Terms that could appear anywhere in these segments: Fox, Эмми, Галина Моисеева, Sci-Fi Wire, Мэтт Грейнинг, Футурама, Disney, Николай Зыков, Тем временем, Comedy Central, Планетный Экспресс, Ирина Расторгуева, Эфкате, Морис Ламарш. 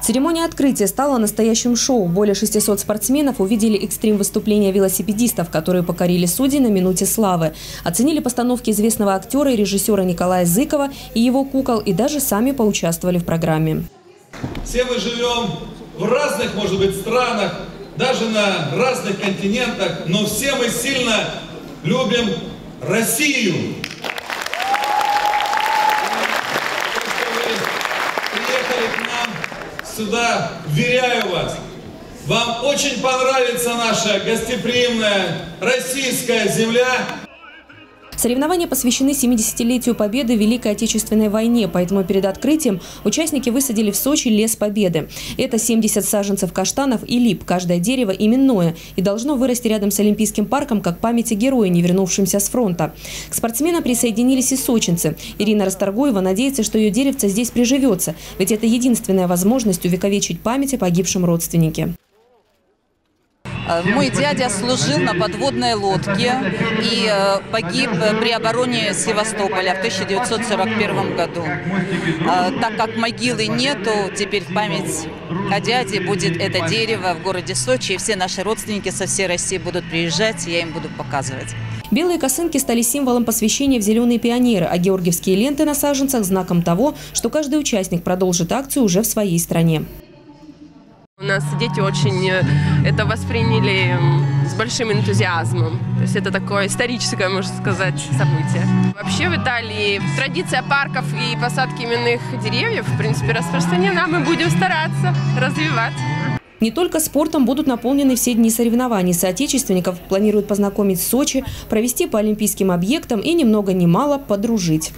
Церемония открытия стала настоящим шоу. Более 600 спортсменов увидели экстрим-выступления велосипедистов, которые покорили судей на минуте славы. Оценили постановки известного актера и режиссера Николая Зыкова и его кукол, и даже сами поучаствовали в программе. Все мы живем в разных, может быть, странах, даже на разных континентах, но все мы сильно любим Россию. Сюда, уверяю вас, вам очень понравится наша гостеприимная российская земля. Соревнования посвящены 70-летию победы в Великой Отечественной войне, поэтому перед открытием участники высадили в Сочи лес победы. Это 70 саженцев каштанов и лип, каждое дерево именное, и должно вырасти рядом с Олимпийским парком как память о герое, не вернувшемся с фронта. К спортсменам присоединились и сочинцы. Ирина Расторгуева надеется, что ее деревце здесь приживется, ведь это единственная возможность увековечить память о погибшем родственнике. Мой дядя служил на подводной лодке и погиб при обороне Севастополя в 1941 году. Так как могилы нету, теперь в память о дяде будет это дерево в городе Сочи. И все наши родственники со всей России будут приезжать, и я им буду показывать. Белые косынки стали символом посвящения в зеленые пионеры, а георгиевские ленты на саженцах – знаком того, что каждый участник продолжит акцию уже в своей стране. У нас дети очень это восприняли с большим энтузиазмом. То есть это такое историческое, можно сказать, событие. Вообще в Италии традиция парков и посадки именных деревьев, в принципе, распространена. Мы будем стараться развивать. Не только спортом будут наполнены все дни соревнований. Соотечественников планируют познакомить с Сочи, провести по олимпийским объектам и ни много ни мало подружить.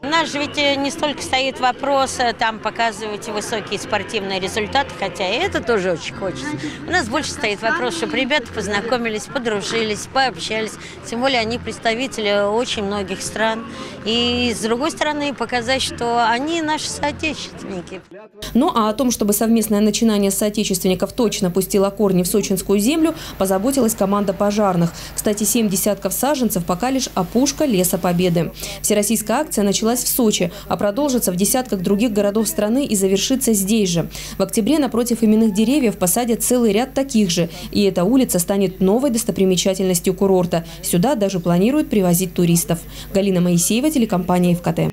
У нас же ведь не столько стоит вопрос, там показывать высокие спортивные результаты, хотя и это тоже очень хочется. У нас больше стоит вопрос, чтобы ребята познакомились, подружились, пообщались. Тем более они представители очень многих стран. И с другой стороны показать, что они наши соотечественники. Ну а о том, чтобы совместное начинание соотечественников точно пустило корни в сочинскую землю, позаботилась команда пожарных. Кстати, 7 десятков саженцев пока лишь опушка леса победы. Всероссийская акция началась в Сочи, а продолжится в десятках других городов страны и завершится здесь же. В октябре напротив именных деревьев посадят целый ряд таких же. И эта улица станет новой достопримечательностью курорта. Сюда даже планируют привозить туристов. Галина Моисеева, телекомпания «Эфкате».